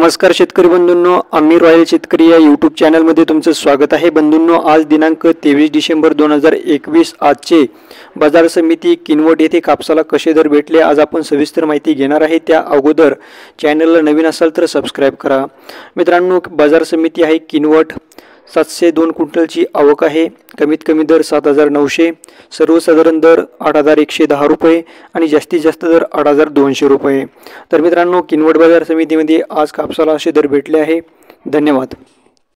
नमस्कार शेतकरी बंधूंनो, आम्ही रॉयल शेतकरी या यूट्यूब चॅनलमध्ये तुमचं स्वागत आहे। बंधूंनो, आज दिनांक 23 डिसेंबर 2021 आजचे बाजार समिती किनवट येथे कापसाला कसे दर भेटले आज आपण सविस्तर माहिती घेणार आहे। त्या अगोदर चॅनलला नवीन असाल तर सबस्क्राइब करा। मित्रांनो, बाजार समिती आहे किनवट, 702 क्विंटलची आवक आहे, कमीत कमी दर 7,900, सर्वसाधारण दर 8,110 रुपये आणि जास्तीत जास्त दर 8,200 रुपये। तर मित्रांनो, किनवट बाजार समितीमध्ये आज कापसाला असे दर भेटले आहे। धन्यवाद।